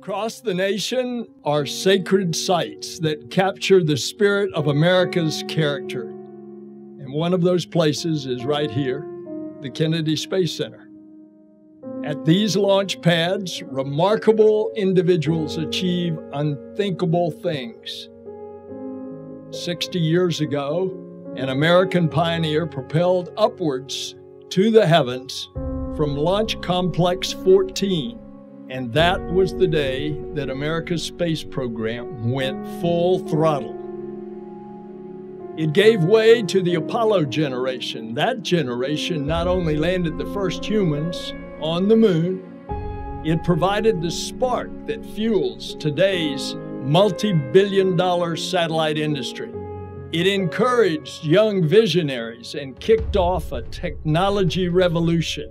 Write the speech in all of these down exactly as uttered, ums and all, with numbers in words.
Across the nation are sacred sites that capture the spirit of America's character. And one of those places is right here, the Kennedy Space Center. At these launch pads, remarkable individuals achieve unthinkable things. Sixty years ago, an American pioneer propelled upwards to the heavens from Launch Complex fourteen, and that was the day that America's space program went full throttle. It gave way to the Apollo generation. That generation not only landed the first humans on the moon, it provided the spark that fuels today's multi-billion dollar satellite industry. It encouraged young visionaries and kicked off a technology revolution.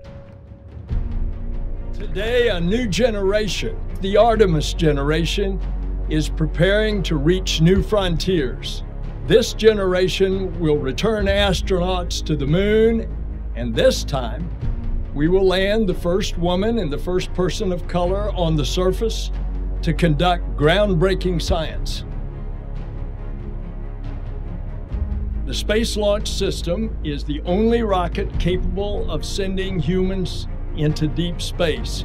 Today, a new generation, the Artemis generation, is preparing to reach new frontiers. This generation will return astronauts to the moon, and this time, we will land the first woman and the first person of color on the surface to conduct groundbreaking science. The Space Launch System is the only rocket capable of sending humans into deep space.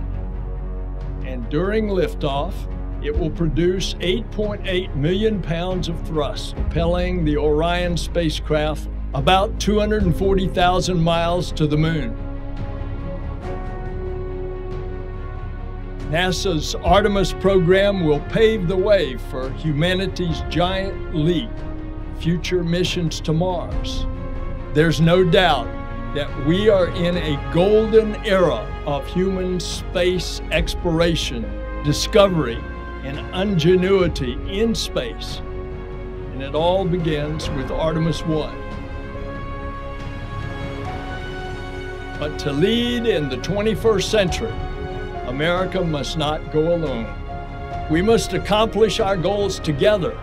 And during liftoff, it will produce eight point eight million pounds of thrust, propelling the Orion spacecraft about two hundred forty thousand miles to the moon. NASA's Artemis program will pave the way for humanity's giant leap, future missions to Mars. There's no doubt that we are in a golden era of human space exploration, discovery, and ingenuity in space. And it all begins with Artemis one. But to lead in the twenty-first century, America must not go alone. We must accomplish our goals together.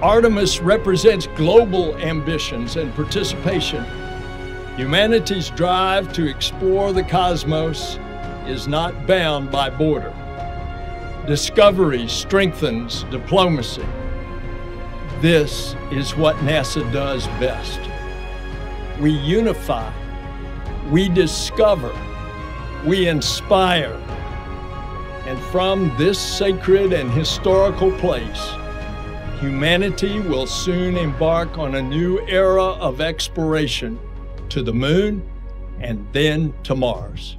Artemis represents global ambitions and participation. Humanity's drive to explore the cosmos is not bound by border. Discovery strengthens diplomacy. This is what NASA does best. We unify, we discover, we inspire. And from this sacred and historical place, humanity will soon embark on a new era of exploration to the moon and then to Mars.